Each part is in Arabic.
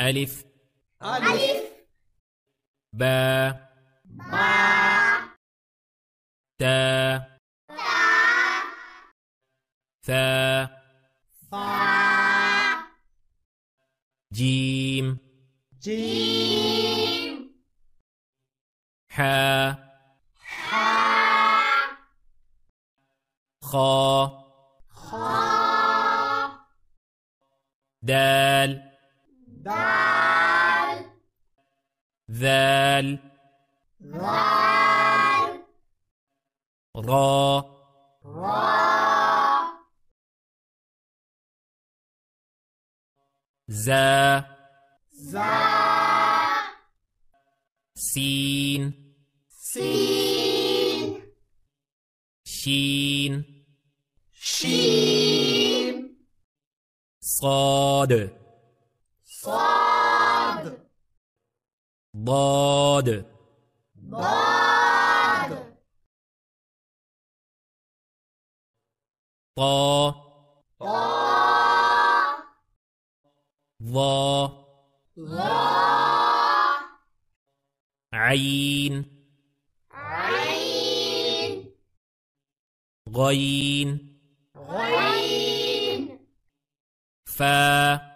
ألف ألف با با تا تا ثا ثا جيم جيم حا حا خا خا دال دال ذال ذال را را زا زا سين سين شين شين صاد صاد ضاد ضاد طا طا ظا ظا عين عين غين غين فا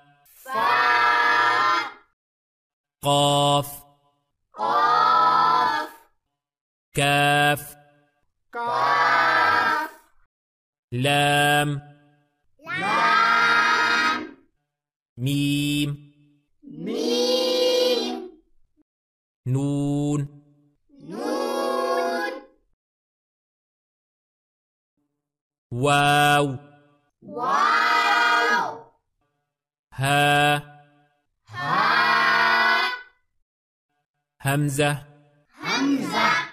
قاف قاف كاف كاف لام لام ميم ميم نون نون واو واو ها همزة همزة